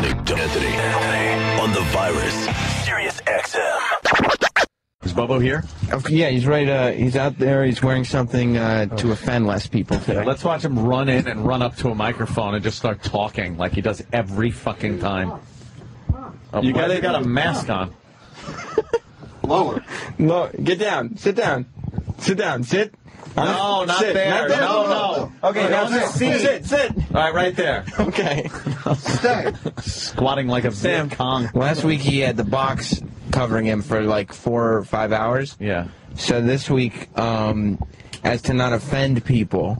listening to Anthony on The Virus, Sirius XM. Is Bobo here? Okay, yeah, he's right. He's out there. He's wearing something to offend less people today. Yeah, let's watch him run in and run up to a microphone and just start talking like he does every fucking time. Oh, you guys got a mask on. Lower. Lower. Get down. Sit down. Sit down. Sit. No, not sit. There. Not there. No, no. Okay, now sit. Sit, sit. All right, right there. Okay. Stay. Squatting like a Sam Kong. Last week he had the box covering him for like 4 or 5 hours. Yeah. So this week, as to not offend people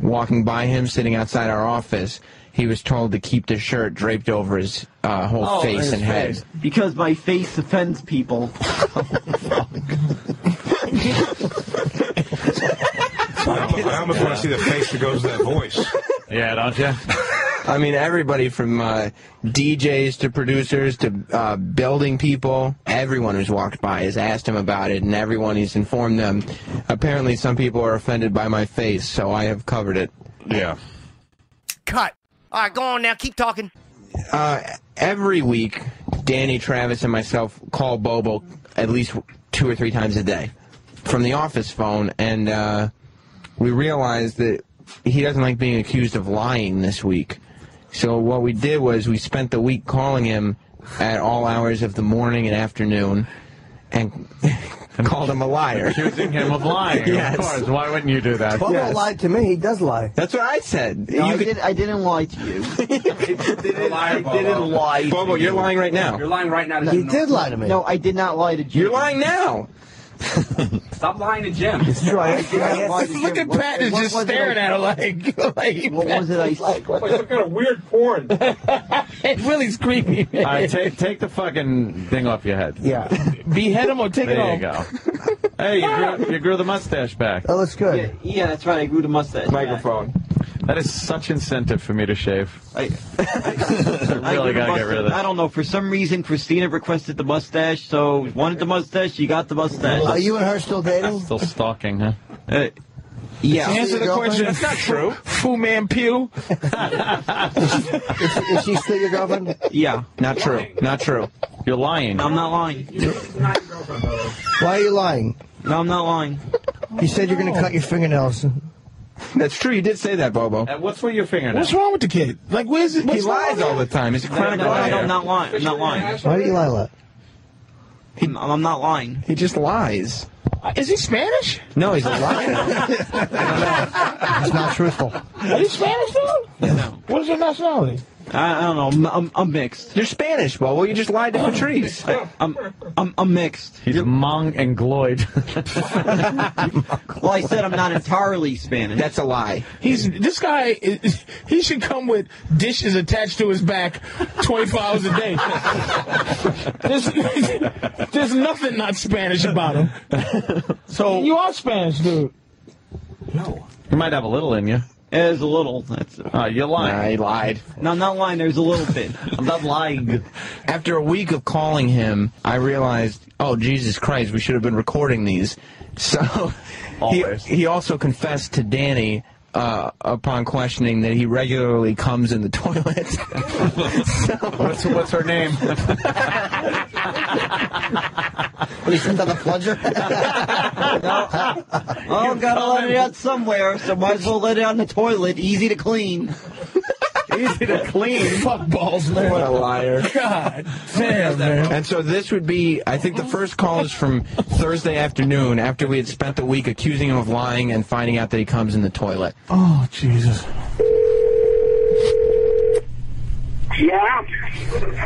walking by him, sitting outside our office, he was told to keep the shirt draped over his whole face and head. Because my face offends people. I almost want to see the face that goes to that voice. Yeah, don't you? I mean, everybody from DJs to producers to building people, everyone who's walked by has asked him about it, and everyone he's informed them. Apparently, some people are offended by my face, so I have covered it. Yeah. Cut. All right, go on now. Keep talking. Every week, Danny, Travis, and myself call Bobo at least 2 or 3 times a day from the office phone, and we realized that he doesn't like being accused of lying this week. So what we did was we spent the week calling him at all hours of the morning and afternoon and called him a liar. Accusing him of lying, yes. Of course. Why wouldn't you do that? Bobo lied to me. He does lie. That's what I said. No, I didn't lie to you. I didn't lie to Bobo, you. You're lying right now. You're lying right now. He did lie to me. No, I did not lie to you. You're lying now. Stop lying to Jim. It's true. Look at Pat is just staring at her like what was it I said? What kind of weird porn? It really creepy. All right, take the fucking thing off your head. Yeah. Behead him or take it off. There you go. Hey, you grew the mustache back. That looks good. Yeah, that's right. I grew the mustache back. That is such incentive for me to shave. I really got to get rid of that. I don't know. For some reason, Christina requested the mustache, so wanted the mustache, she got the mustache. Are you and her still dating? Still stalking, huh? Yeah. To answer the question, that's not true. Fu Man Pew. Is she still your girlfriend? Yeah. Not true. Not true. You're lying. I'm not lying. Why are you lying? No, I'm not lying. You said you're going to cut your fingernails. That's true. You did say that, Bobo. What's with your fingernails? What's wrong with the kid? Like, where's it? He lies all the time. He's a chronic liar. No, I'm not lying. I'm not lying. Why do you lie a lot? I'm not lying. He just lies. Is he Spanish? No, he's a liar. I don't know. He's not truthful. Are you Spanish, though? No. What is your nationality? I don't know. I'm mixed. You're Spanish, Bobo. You just lied to Patrice. I'm mixed. He's Hmong and Gloid. Well, I said I'm not entirely Spanish. That's a lie. This guy. He should come with dishes attached to his back, 24 hours a day. There's nothing not Spanish about him. So you are Spanish, dude. No. You might have a little in you. There's a little. You're lying. Nah, he lied. No, I'm not lying. There's a little bit. I'm not lying. After a week of calling him, I realized, oh, Jesus Christ, we should have been recording these. So he also confessed to Danny, upon questioning, that he regularly comes in the toilet. What's her name? What, he sent on the plunger? Oh, gotta let it out somewhere, so might as well let it out in the toilet. Easy to clean. Easy to clean. Fuck balls, man. What a liar. God damn, man. And so this would be, I think the first call is from Thursday afternoon after we had spent the week accusing him of lying and finding out that he comes in the toilet. Oh, Jesus. Yeah?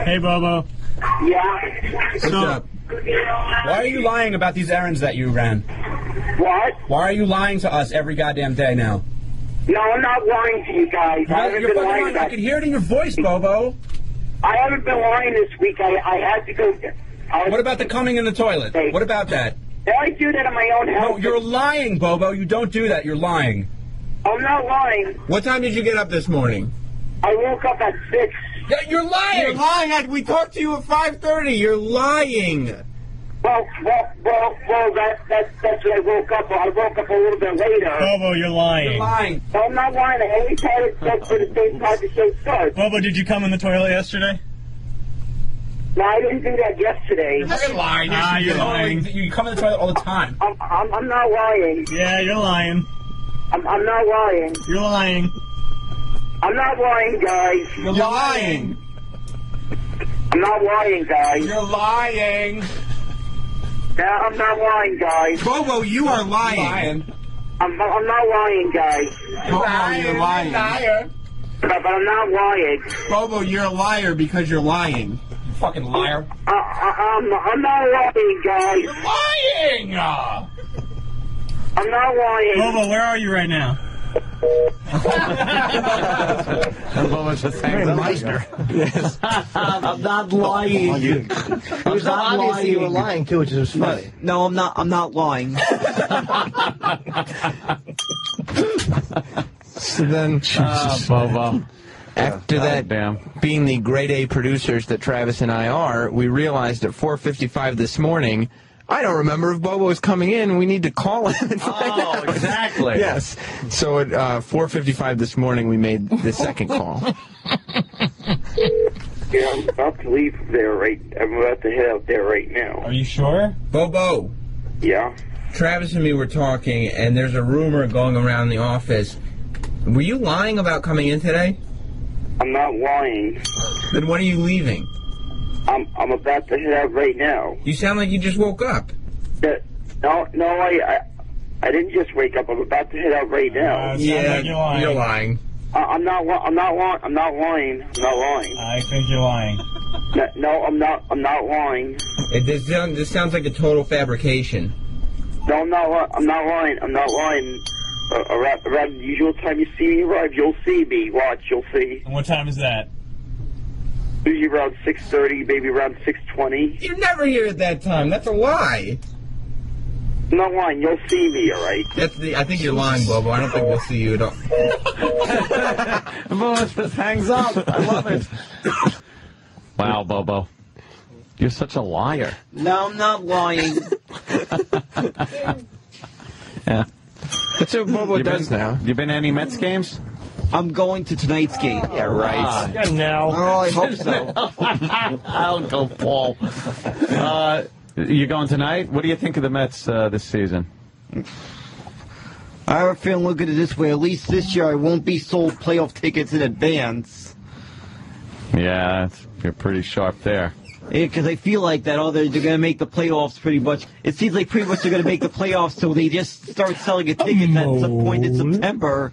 Hey, Bobo. Yeah? What's up? Why are you lying about these errands that you ran? What? Why are you lying to us every goddamn day now? No, I'm not lying to you guys. I haven't been lying about... I can hear it in your voice, Bobo. I haven't been lying this week. I had to go... What about the coming in the toilet? Hey. What about that? I do that in my own house. No, you're lying, Bobo. You don't do that. You're lying. I'm not lying. What time did you get up this morning? I woke up at 6. Yeah, you're lying. We talked to you at 5:30. You're lying. Well, that's what I woke up. I woke up a little bit later. Bobo, you're lying. You're lying. No, I'm not lying. I only had it just for the same time the show starts. Bobo, did you come in the toilet yesterday? No, I didn't do that yesterday. You're lying. Ah, you're lying. You come in the toilet all the time. I'm not lying. Yeah, you're lying. I'm not lying. You're lying. I'm not lying, guys. You're lying. I'm not lying, guys. You're lying. No, I'm not lying, guys. Bobo, you are lying. I'm not lying, guys. Bobo, you're lying. Liar. But I'm not lying. Bobo, you're a liar because you're lying. You fucking liar. I'm not lying, guys. You're lying. I'm not lying. Bobo, where are you right now? Yes. I'm not lying. It was obvious you were lying too, which is funny. No, I'm not. I'm not lying. So then, Bobo. After that, being the grade A producers that Travis and I are, we realized at 4:55 this morning. I don't remember if Bobo is coming in. We need to call him. Oh, exactly. Yes. So at 4:55 this morning, we made the second call. Yeah, I'm about to leave there right. I'm about to head out there right now. Are you sure, Bobo? Yeah. Travis and me were talking, and there's a rumor going around the office. Were you lying about coming in today? I'm not lying. Then when are you leaving? I'm about to head out right now. You sound like you just woke up. No, I didn't just wake up. I'm about to head out right now. Yeah, like you're lying. You're lying. I'm not lying. I think you're lying. No, I'm not lying. This sounds like a total fabrication. No, I'm not lying. Around the usual time you see me arrive, you'll see me. Watch, you'll see. And what time is that? Usually around 6:30, maybe around 6:20. You're never here at that time. That's a lie. I'm not lying. You'll see me, all right? I think you're lying, Bobo. I don't think we'll see you at all. Bobo just hangs up. I love it. Wow, Bobo. You're such a liar. No, I'm not lying. Yeah. That's what Bobo does now. You been to any Mets games? I'm going to tonight's game. Yeah, right. No. Oh, I hope so. I'll go, Paul. You going tonight? What do you think of the Mets this season? I have a feeling, look at it this way. At least this year I won't be sold playoff tickets in advance. Yeah, you're pretty sharp there. Because yeah, I feel like that, they're going to make the playoffs pretty much. It seems like pretty much they're going to make the playoffs, so they just start selling a ticket at some point in September.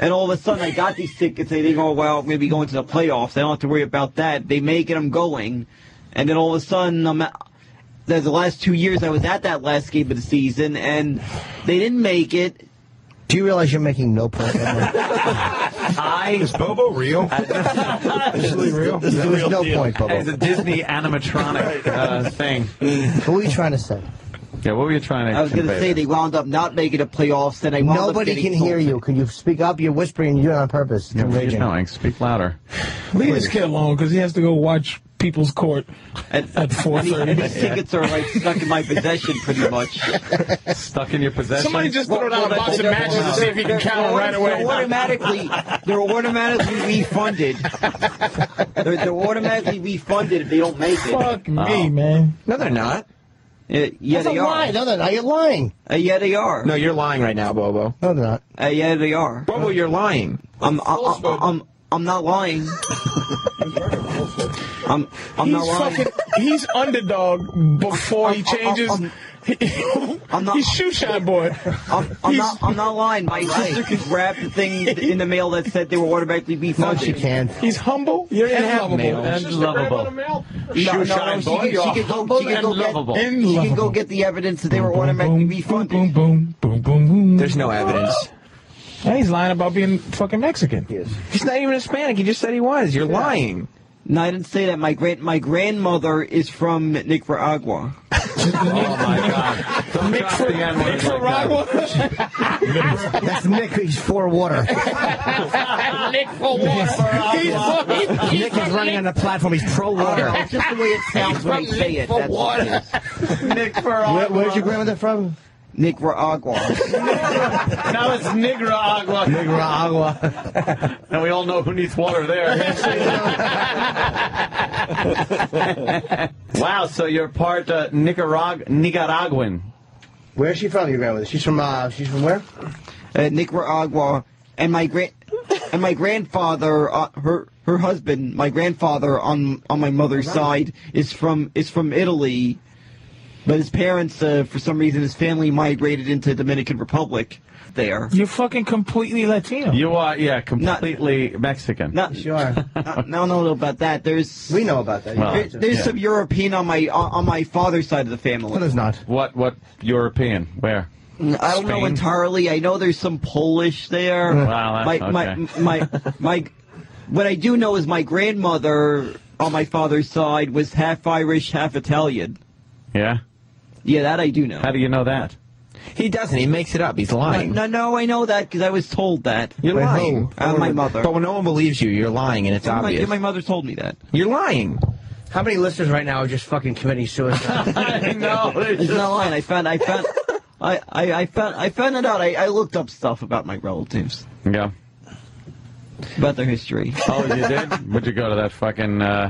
And all of a sudden, I got these tickets. They think, oh, well, maybe going to the playoffs. I don't have to worry about that. They make it. I'm going. And then all of a sudden, the last 2 years, I was at that last game of the season, and they didn't make it. Do you realize you're making no profit? Is Bobo real? Is he real? There was no point, Bobo. It's a Disney animatronic thing. What were you trying to say? Yeah, what were you trying to? I was going to say they wound up not making the playoffs, and nobody can hear you. Can you speak up? You're whispering. You do it on purpose. Yeah, what are you doing? Speak louder. Leave this kid alone because he has to go watch People's Court at 4:30. These tickets are like stuck in my possession, pretty much. Stuck in your possession. Somebody just throw down a box of matches and see if you can count them right away. They're automatically refunded. They're automatically refunded if they don't make it. Fuck me, man. No, they're not. Yeah, they are. No, they're not. You're lying. Yeah, they are. No, you're lying right now, Bobo. No, they're not. Yeah, they are. Bobo, you're lying. I'm not lying. I'm not lying. He's underdog before he changes. He's shoe shine boy. I'm not lying. My sister could grab the thing in the mail that said they were automatically refunded. No, she can. He's humble. You're unlovable. Unlovable. Shoe shine boy. She can go get the evidence that they were automatically refunded. Boom, boom, boom. There's no evidence. And he's lying about being fucking Mexican. Yes. He's not even Hispanic. He just said he was. You're lying. No, I didn't say that. My grandmother is from Nicaragua. Oh, my God. Don't mix drop the N-word like that. That's Nick. He's for water. Nick for water. Nick is running on the platform. He's pro water. It's just the way it sounds when you say it. That's what it is. Nick for water. Where's your grandmother from? Nicaragua. Now it's Nicaragua. Nicaragua. And we all know who needs water there. Wow, so you're part Nicaraguan. Where's she from, your grandmother? She's from where? Nicaragua. And my grandfather, her husband, my grandfather on my mother's side is from Italy. But his parents, for some reason, his family migrated into Dominican Republic there. You're fucking completely Latino. You are, yeah, completely Mexican. Not sure. I don't know about that. We know about that. Well, there's some European on my father's side of the family. No, there's not. What European? Where? I don't know entirely. I know there's some Polish there. Wow, that's okay. What I do know is my grandmother on my father's side was half Irish, half Italian. Yeah? Yeah, that I do know. How do you know that? He doesn't. He makes it up. He's lying. No, I know that because I was told that. You're lying. My mother. But when no one believes you, you're lying, and it's obvious. My mother told me that. You're lying. How many listeners right now are just fucking committing suicide? I know. It's not lying. I found it out. I looked up stuff about my relatives. Yeah. About their history. Oh, you did? Would you go to that fucking...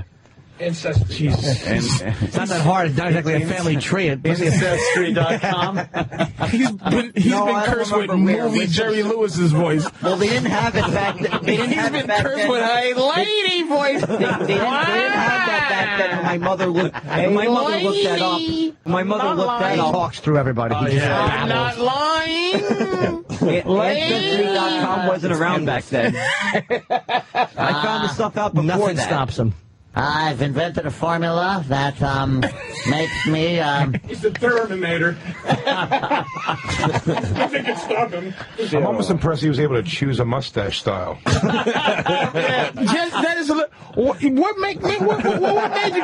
Ancestry. Jesus. It's not that hard. It's not exactly a family tree. Ancestry.com. He's been cursed with movie Jerry Lewis's voice. Well, they didn't have it back then. He's been cursed with a lady voice. They didn't have that back then. My mother looked that up. My mother looked that up. He talks through everybody. I'm not lying. Ancestry.com wasn't around back then. I found the stuff out before that. Nothing stops him. I've invented a formula that makes me... He's the Terminator. Nothing can stop him. I'm almost impressed he was able to choose a mustache style. Yes, that is a what made you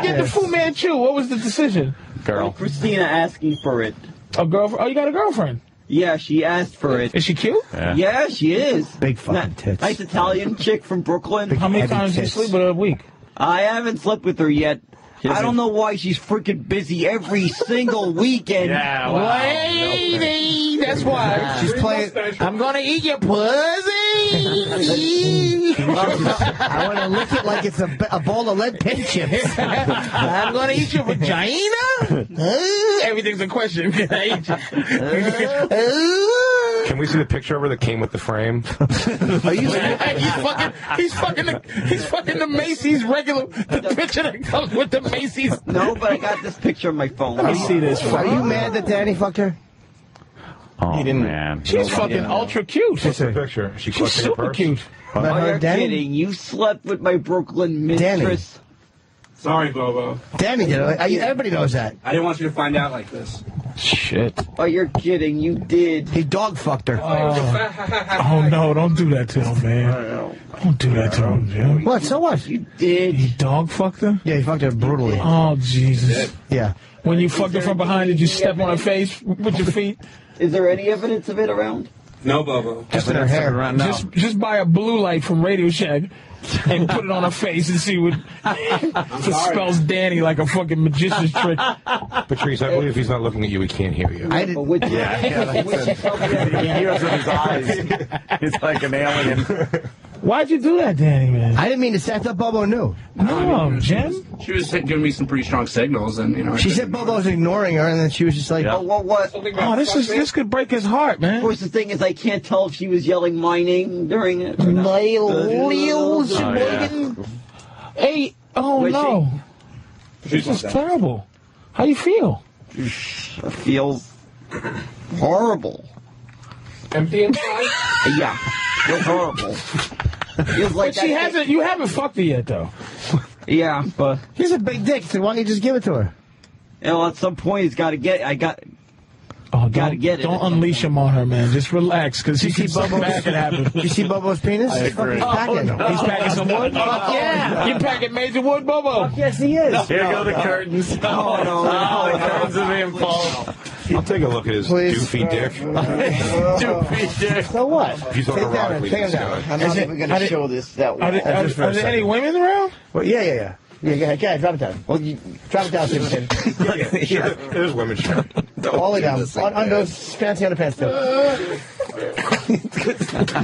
get the Fu Manchu? What was the decision? Girl. Christina asking for it. A girlfriend? Oh, you got a girlfriend? Yeah, she asked for it. Is she cute? Yeah she is. Big fucking tits. Nice Italian chick from Brooklyn. How many times do you sleep with her a week? I haven't slept with her yet. I don't know why she's freaking busy every single weekend. Yeah, wow. Lady, that's why. She's playing. I'm gonna eat your pussy. I want to lick it like it's a bowl of lead pin chips. I'm gonna eat your vagina. Everything's a question. Can I eat you? Can we see the picture of her that came with the frame? He's fucking the Macy's regular. The picture that comes with the Macy's. No, but I got this picture on my phone. Let me see this. Are you mad that Danny fucked her? Oh, he didn't, man. She's fucking ultra cute. What's the picture? She's super cute. You're kidding. You slept with my Brooklyn mistress. Danny. Sorry, Bobo. Danny did it. Everybody knows that. I didn't want you to find out like this. Shit. Oh, you're kidding. You did. He dog fucked her. Oh, no. Don't do that to him, man. Don't do that to him, Jim. What? So what? You did. He dog fucked her? Yeah, he fucked her brutally. Oh, Jesus. Yeah. When you fucked her from behind, did you step on her face with your feet? Is there any evidence of it around? No, Bobo. Just in her hair. Just buy a blue light from Radio Shack. And put it on her face and see what spells Danny like a fucking magician's trick. Patrice, I believe if he's not looking at you, he can't hear you. I didn't. He hears with his eyes. He's like an alien. Why'd you do that, Danny, man? I didn't mean to set up Bobo knew. No, Jim. She was giving me some pretty strong signals, and she said Bobo's ignoring her, and then she was just like, "Oh, what? Oh, this could break his heart, man." Of course, the thing is, I can't tell if she was yelling my name during it. Millennials. No. This is terrible. How you feel? It feels horrible. Empty inside? Yeah. Feels horrible. Feels like but she hasn't, you haven't fucked her yet, though. Yeah, but... He's a big dick, so why don't you just give it to her? You know, at some point, he's got to get... gotta get it. Don't unleash him on her, man. Just relax, because he keeps back and happen. You see Bobo's penis? I agree. He's packing. No. He's packing some wood? Fuck yeah. You packing major wood, Bobo? Fuck yes, he is. Here go the curtains. Oh, no. The curtains are being pulled. I'll take a look at his doofy dick. Doofy dick. So what? He's on a rock. Take him down. I'm not even going to show this that way. Are there any women around? Well, yeah. Yeah, go ahead, drop it down. Well, drop it down, Stevenson. Yeah, sure. There's women, sure. All the way down. On those fancy underpants, too. No,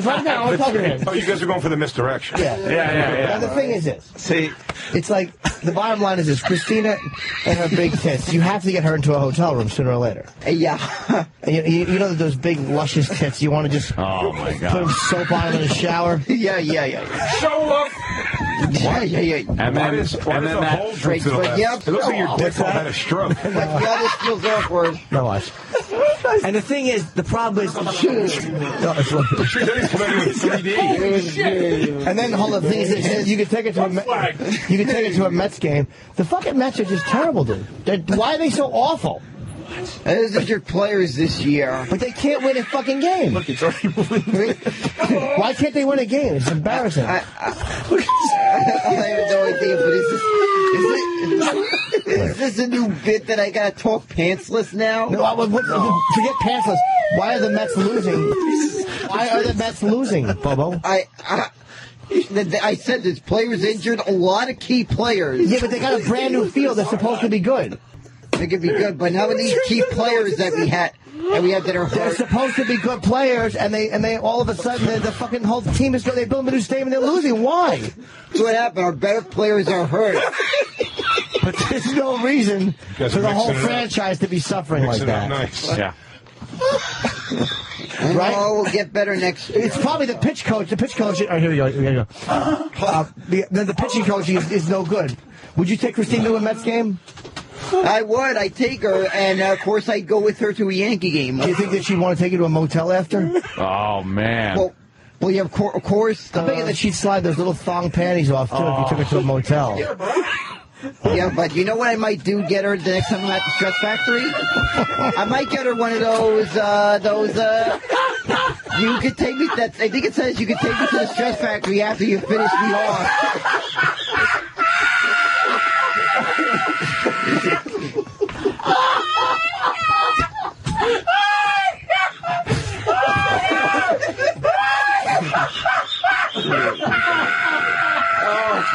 drop it down. I want to talk to him. Oh, you guys are going for the misdirection. Yeah. Now, the thing is this. See? It's like, the bottom line is this. Christina and her big tits, you have to get her into a hotel room sooner or later. Yeah. You know that those big, luscious tits, you want to just put soap on in the shower? Yeah. Show up! Yeah. Why is the whole to the left? Yep. It looks like your dick had a stroke. That feels awkward. No, watch. And the thing is, the problem is... And then the whole thing is, you can take it to a Mets game. The fucking Mets are just terrible, dude. Why are they so awful? Those are your players this year. But they can't win a fucking game. Look, it's already moving. Why can't they win a game? It's embarrassing. I have no idea, but is this a new bit that I gotta talk pantsless now? No. Forget pantsless. Why are the Mets losing? Why are the Mets losing, Bobo? I said this players injured, a lot of key players. Yeah, but they got a brand new field that's supposed to be good. They could be good, but how many key players that we had that are hurt? They're supposed to be good players, and they all of a sudden the fucking whole team is good. They build a new stadium, they're losing. Why? That's what happened. Our better players are hurt. But there's no reason for the whole franchise to be suffering like that. Nice. Yeah. Right? Oh, we'll get better next year. It's probably the pitch coach. The pitch coach. Oh, here we go. The pitching coach is no good. Would you take Christine to a Mets game? I would. I'd take her, and of course I'd go with her to a Yankee game. Do you think that she'd want to take you to a motel after? Oh, man. Well yeah, of course. I'm thinking that she'd slide those little thong panties off, too, if you took her to a motel. Yeah, but you know what I might do? Get her the next time I'm at the Stress Factory? I might get her one of those... You could take me... I think it says you could take me to the Stress Factory after you finish me off.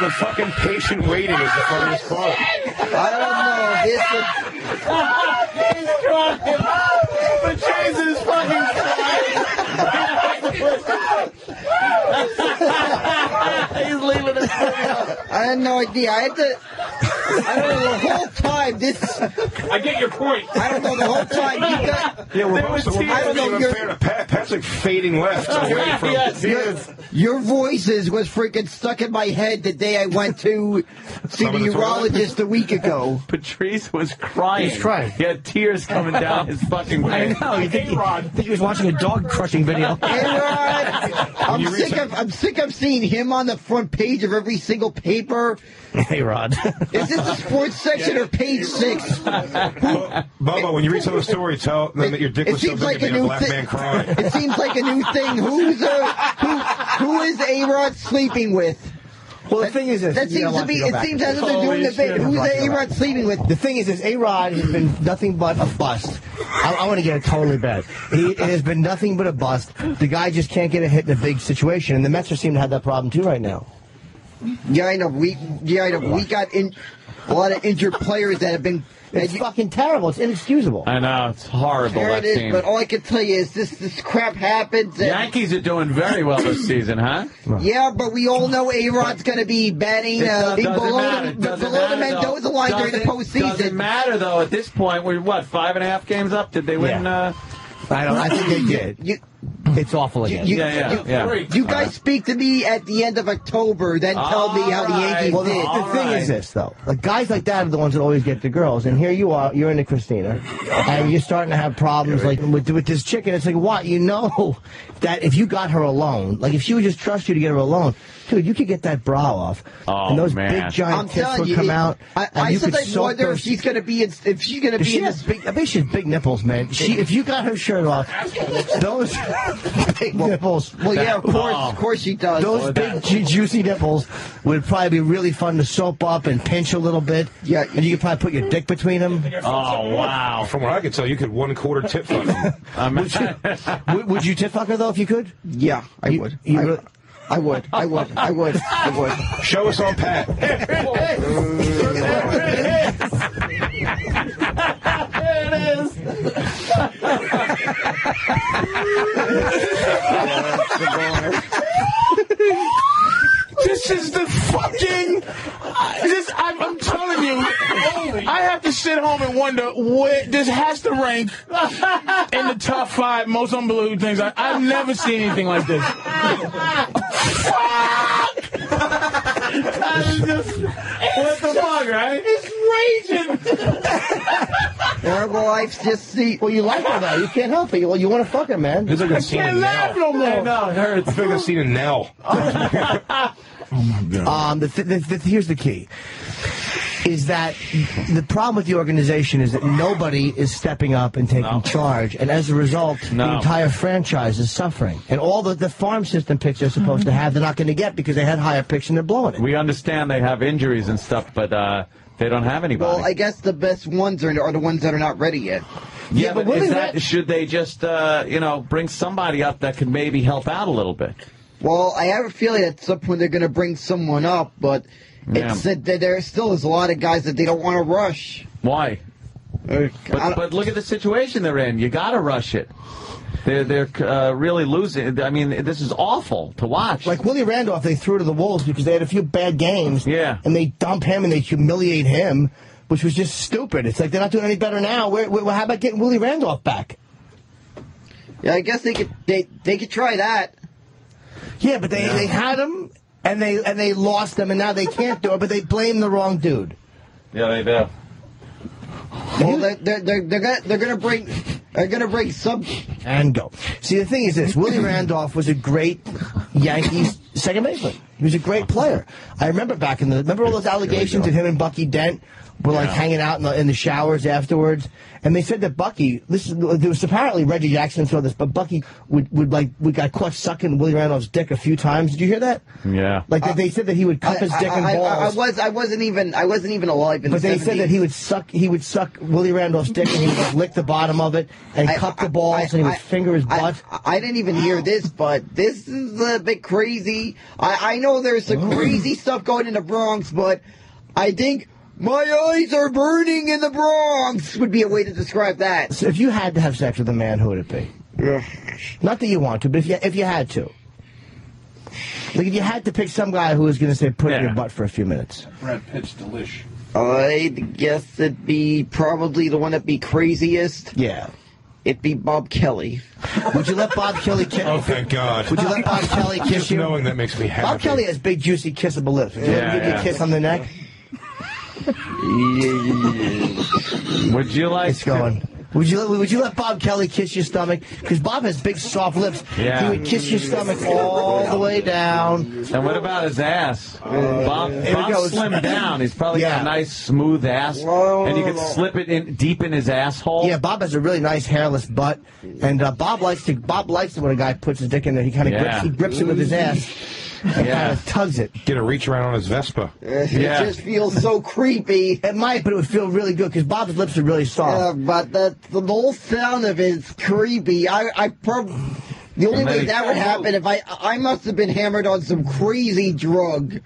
The fucking patient waiting is the funniest part. I don't know. This is... He's drunk. The chase is fucking... He's leaving his fucking... I had no idea. The whole time this... I get your point. I don't know the whole time. Pat's like fading left away from... Yes. Your voices was freaking stuck in my head the day I went to see the urologist a week ago. Patrice was crying. He's crying. He had tears coming down his fucking way. I know. I think he was watching a dog crushing video. A-Rod! I'm sick of seeing him on the front page of every single paper. A-Rod. Is this the sports section or page 6? Bubba, when you read some of the story, tell them that your dick was so big like a black man crying. It seems like a new thing. Who is A-Rod sleeping with? Well, the thing is this. That seems to be, it seems as if they're doing the bit. Who's A-Rod sleeping with? The thing is this, A-Rod has been nothing but a bust. I want to get it totally bad. It has been nothing but a bust. The guy just can't get a hit in a big situation, and the Mets seem to have that problem too right now. Yeah, I know. We got a lot of injured players that have been... It's fucking terrible. It's inexcusable. I know. It's horrible, that team. But all I can tell you is this crap happens. The Yankees are doing very well this season, huh? Yeah, but we all know A-Rod's going to be batting below the Mendoza line during the postseason. Doesn't matter, though. At this point, we're, 5.5 games up? Did they win... I think they did. It's awful again. You guys speak to me at the end of October, then tell me how the Yankees did. The thing is this, though. Like, guys like that are the ones that always get the girls. And here you are, you're into Christina, and you're starting to have problems like with this chick. And it's like, what? You know that if you got her alone, like if she would just trust you to get her alone, dude, you could get that bra off. Oh, and those big, giant tits would come out. I sometimes wonder if she's going to be in this big... I bet she's big nipples, man. If you got her shirt off, those... Big nipples. Well, yeah, of course he does. Those big, juicy nipples would probably be really fun to soap up and pinch a little bit. Yeah, and you could probably put your dick between them. Oh, wow. From what I could tell, you could one-quarter tit fuck them. Would you tit fuck her, though, if you could? Yeah, I would. Show us on Pat. This is the fucking... I'm telling you, I have to sit home and wonder where this has to rank in the top 5 most unbelievable things. I've never seen anything like this. What the fuck, right? It's raging. Horrible life's just see. Well, you like her though. You can't help it. Well, you want to fuck her, man. This is I can't laugh no more. Yeah, no, it hurts. I feel like I've seen a nail. Here's the key. Is that the problem with the organization is that nobody is stepping up and taking charge, and as a result, the entire franchise is suffering. And all the farm system picks they're supposed to have, they're not going to get because they had higher picks and they're blowing it. We understand they have injuries and stuff, but they don't have anybody. Well, I guess the best ones are the ones that are not ready yet. Yeah, but is that, should they just you know, bring somebody up that can maybe help out a little bit? Well, I have a feeling at some point they're going to bring someone up, but... Yeah. It's that there still is a lot of guys that they don't want to rush. Why? But look at the situation they're in. You got to rush it. They're really losing. I mean, this is awful to watch. Like Willie Randolph, they threw to the wolves because they had a few bad games. Yeah. And they dump him and they humiliate him, which was just stupid. It's like they're not doing any better now. How about getting Willie Randolph back? Yeah, I guess they could try that. Yeah, but they had him. And they lost them, and now they can't do it, but they blame the wrong dude. Yeah, they do. Well, they're gonna bring some and go. See, the thing is this: Willie Randolph was a great Yankees second baseman. He was a great player. I remember back in the all those allegations of him and Bucky Dent were like hanging out in the showers afterwards, and they said that Bucky. There was apparently Reggie Jackson saw this, but Bucky would got caught sucking Willie Randolph's dick a few times. Did you hear that? Yeah. Like they said that he would cup his dick and balls. I wasn't even alive in the 70s. But they said that he would suck Willie Randolph's dick and he would lick the bottom of it and cup the balls and he would finger his butt. I didn't even hear this, but this is a bit crazy. I know there's some crazy stuff going in the Bronx, but I think. My eyes are burning in the Bronx would be a way to describe that. So if you had to have sex with a man, who would it be? Yeah. Not that you want to, but if you had to. Like if you had to pick some guy who was going to say, put in your butt for a few minutes. Brad Pitt's delish. I'd guess it'd be probably the one that'd be craziest. Yeah. It'd be Bob Kelly. Would you let Bob Kelly kiss you? Oh, thank God. Would you let Bob Kelly kiss you? Just knowing that makes me happy. Bob Kelly has big, juicy, kissable lips. Would you give you a kiss on the neck? Would you like? It's going. Would you let Bob Kelly kiss your stomach? Because Bob has big soft lips. Yeah. He would kiss your stomach all the way down. And what about his ass? Bob slimmed down. He's probably got a nice smooth ass, and you could slip it in deep in his asshole. Yeah, Bob has a really nice hairless butt, and Bob likes it when a guy puts his dick in there. He kind of grips it with his ass. Yeah, tugs it. Get a reach around on his Vespa. It just feels so creepy. It might, but it would feel really good because Bob's lips are really soft. But the whole sound of it is creepy. The only way that would happen if I must have been hammered on some crazy drug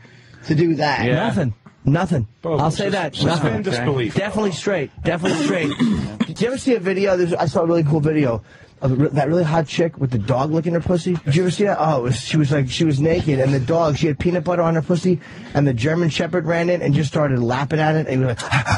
to do that. Yeah. Nothing. Both. I'll say that. Nothing. Disbelief. Definitely straight. Definitely straight. Did you ever see a video? I saw a really cool video. That really hot chick with the dog licking her pussy. Did you ever see that? Oh, she was naked, and the dog, she had peanut butter on her pussy, and the German Shepherd ran in and just started lapping at it, and he was like,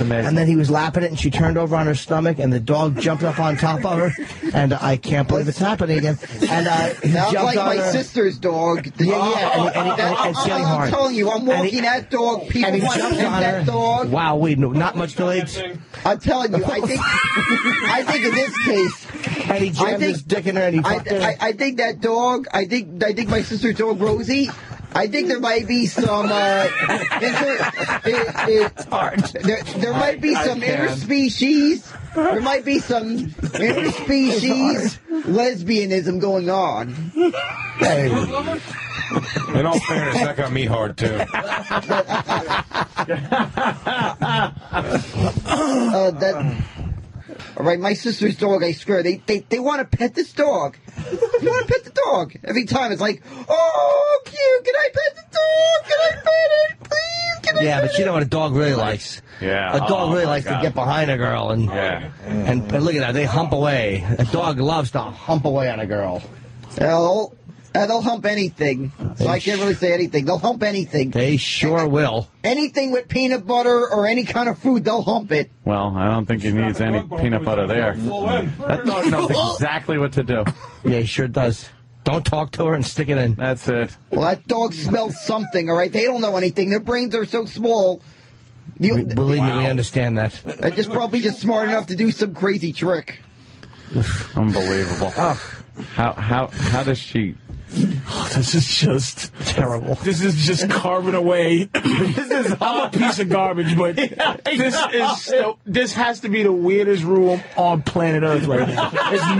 and then he was lapping it, and she turned over on her stomach, and the dog jumped up on top of her, and I can't believe it's happening again. And he jumped like on my sister's dog. Yeah. And it's getting hard. I'm telling you, I'm walking that dog. People want to that dog. Wow, wait, no, not much delayed. I'm telling you, I think in this case. And he jammed his dick in her and he fucked her. I think that dog, I think my sister's dog, Rosie, I think there might be some. It's hard. There might be some interspecies. There might be some interspecies lesbianism going on. Hey. In all fairness, that got me hard too. All right, my sister's dog, I swear, they want to pet this dog. You want to pet the dog. Every time it's like, oh, cute, can I pet the dog? Can I pet it? Please, can I pet it? Yeah, but you know what a dog really likes. Yeah. A dog really likes to get behind a girl and, and look at that, they hump away. A dog loves to hump away on a girl. They'll hump anything, so I can't really say anything. They'll hump anything. They sure will. Anything with peanut butter or any kind of food, they'll hump it. Well, I don't think he needs any peanut butter there. That dog knows exactly what to do. Yeah, he sure does. Don't talk to her and stick it in. That's it. Well, that dog smells something, all right? They don't know anything. Their brains are so small. Believe me, we understand that. They're just probably just smart enough to do some crazy trick. Unbelievable. How does she... Oh, this is just terrible. This is just carving away. I'm a piece of garbage, but this has to be the weirdest room on planet Earth right now. There's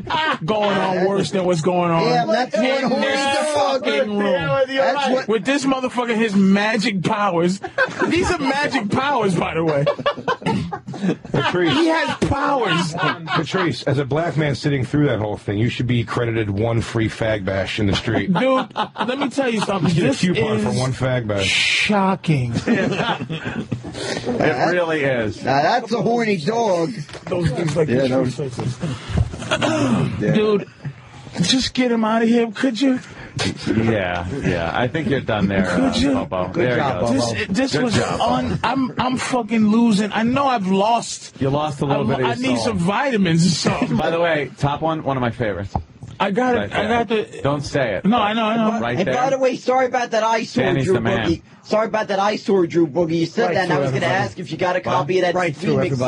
nothing going on worse than what's going on. Yeah, that's in this fucking room. With this motherfucker, his magic powers. These are magic powers, by the way. Patrice. He has powers. Patrice, as a black man sitting through that whole thing, you should be credited one free fag bash in the street. Dude, let me tell you something. You get a coupon for one fag bash. Shocking. It really is. Now, that's a horny dog. Those things like Dude, just get him out of here, could you? Yeah. I think you're done there, Bobo. Good job, Bobo. This was on. I'm fucking losing. I know I've lost. You lost a little bit of your soul. I need some vitamins or something. By the way, top one of my favorites. I got it. I got the. Don't say it. No, I know. Right there. And by the way, sorry about that eyesore, Drew Boogie. Sorry about that eyesore, Drew Boogie. You said that, and I was going to ask if you got a copy of that remix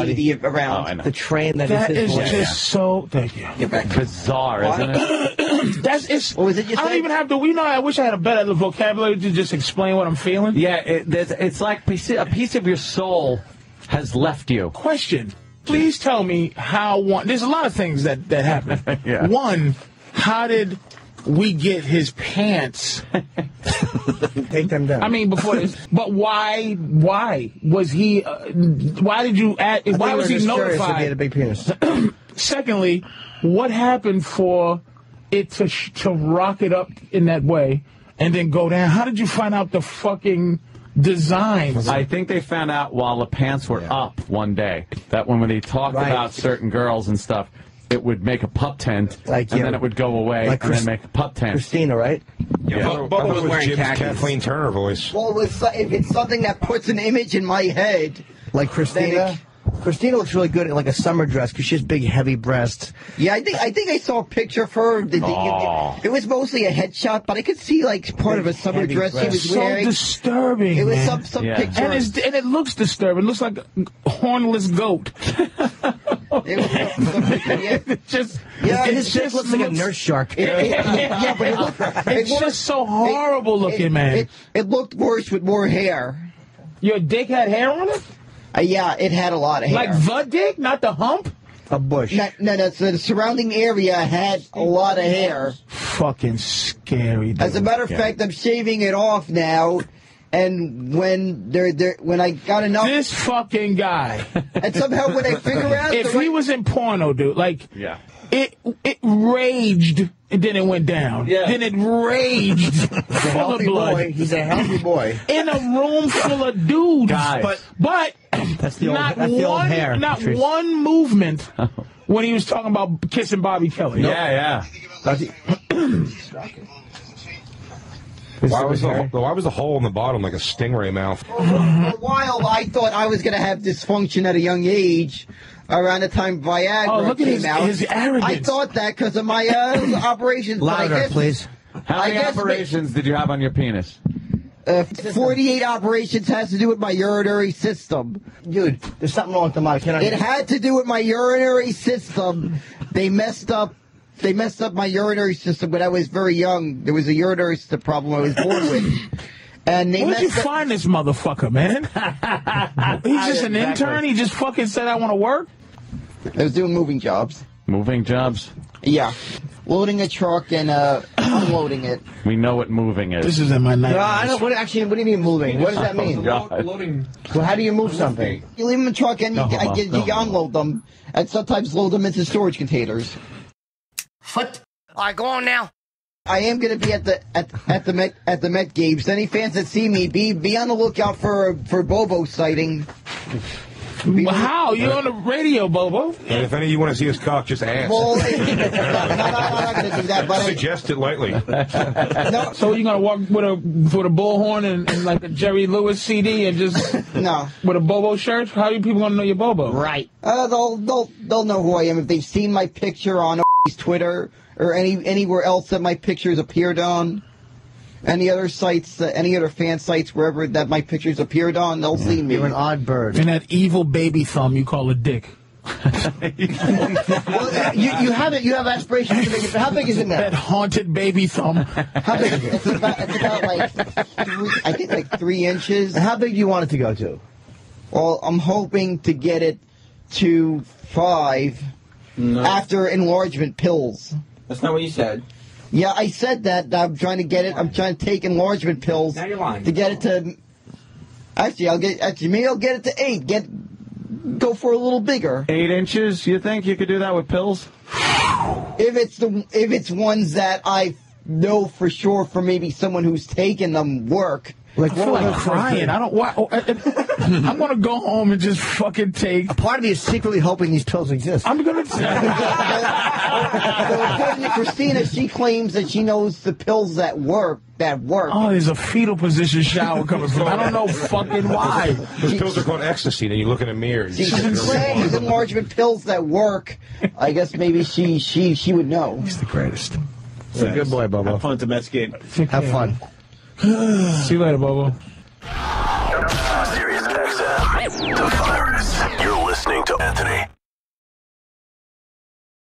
CD around. The train that is just so. Thank you. Bizarre, isn't it? What was it you said? I don't even have to. You know, I wish I had a better vocabulary to just explain what I'm feeling. Yeah, it's like a piece of your soul has left you. Question. Please tell me how one. There's a lot of things that happen. Yeah. One. How did we get his pants? Take them down. I mean, before this. But why? Why was he? Why did you? Why was he notified? He had a big penis. Secondly, what happened for it to rocket up in that way and then go down? How did you find out the fucking? Designs. I think they found out while the pants were up one day that when they talked about certain girls and stuff, it would make a pup tent, like, and then it would go away, like and then make a pup tent. Christina, right? Yeah. Bubba was wearing khakis. Kathleen Turner voice. Well, if it's something that puts an image in my head, like Christina. Christina looks really good in like a summer dress because she has big, heavy breasts. Yeah, I think I saw a picture of her. It was mostly a headshot, but I could see like part of a summer dress she was wearing. So disturbing. It was some picture, and it looks disturbing. It looks like a hornless goat. It just looks like a nurse shark. It's just so horrible looking, man. It looked worse with more hair. Your dick had hair on it. Yeah, it had a lot of hair. Like the dick, not the hump? A bush. No, so the surrounding area had a lot of hair. Fucking scary, dude. As a matter of fact, I'm shaving it off now, and when I got enough... This fucking guy. And somehow when I figure out... If he was in porno, dude, like... Yeah. It raged, and then it went down. Yeah. Then it raged full of blood. Boy. He's a healthy boy. In a room full of dudes. Guys. But that's the old, hair. Not one movement when he was talking about kissing Bobby Kelly. Nope. Yeah. Why was the hole in the bottom like a stingray mouth? For a while, I thought I was going to have dysfunction at a young age. Around the time Viagra came out, his arrogance. I thought that because of my operations. Louder, please. How many operations did you have on your penis? 48 operations has to do with my urinary system. Dude, there's something wrong with the mic. It had to do with my urinary system. They messed up They messed up my urinary system when I was very young. There was a urinary system problem I was born with. And they where'd you find this motherfucker, man? He's just an intern? He just fucking said, I want to work? I was doing moving jobs. Moving jobs? Yeah. Loading a truck and unloading it. We know what moving is. This is in my nightmares. Actually, what do you mean moving? What does that mean? Loading. Well, how do you move something? You leave them in the truck and you unload them, and sometimes load them into storage containers. Foot. All right, go on now. I am going to be at the Met games. Any fans that see me, be on the lookout for Bobo sighting. Well, how? You're on the radio, Bobo. And if any of you want to see his cock, just ask. Well, I'm not going to do that. But suggest it lightly. No. So you're going to walk with a bullhorn and like a Jerry Lewis CD and just... No. With a Bobo shirt? How are you people going to know you're Bobo? Right. They'll know who I am if they've seen my picture on Twitter or anywhere else that my pictures appeared on. Any other sites, any other fan sites, wherever that my pictures appeared on, they'll see me. You're an odd bird. And that evil baby thumb you call a dick. Well, you have aspirations to make it. How big is it now? That haunted baby thumb. How big is it? It's about like, I think 3 inches. How big do you want it to go to? Well, I'm hoping to get it to 5 after enlargement pills. That's not what you said. Yeah, I said that. I'm trying to get it. I'm trying to take enlargement pills to get it to. Actually, maybe I'll get it to 8. Go for a little bigger. 8 inches? You think you could do that with pills? If it's ones that I know for sure for maybe someone who's taken them work. Like, what am I crying? I don't. Why, I want to go home and just fucking take. A part of me is secretly hoping these pills exist. I'm gonna. So Christina, she claims that she knows the pills that work. Oh, there's a fetal position shower coming from. I don't know fucking why. Those pills are called ecstasy. Then you look in a mirror. And she's saying these enlargement pills that work. I guess maybe she would know. He's the greatest. He's a good boy, Bubba. Have fun at the Mets game. Have fun. See you later, Bobo. Sirius XM, the virus. You're listening to Anthony